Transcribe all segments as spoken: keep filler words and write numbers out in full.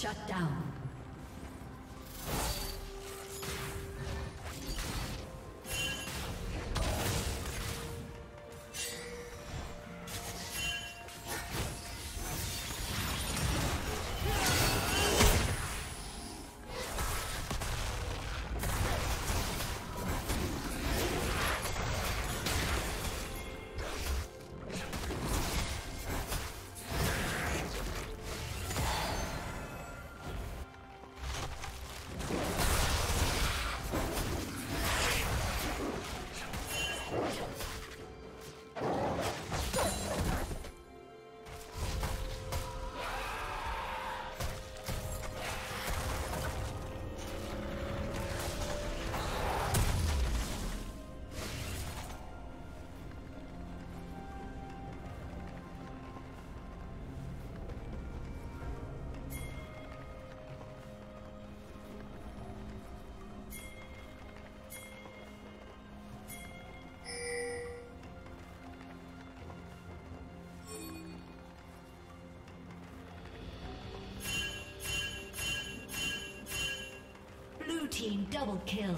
Shut down. Team double kill.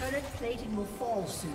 Turret plating will fall soon.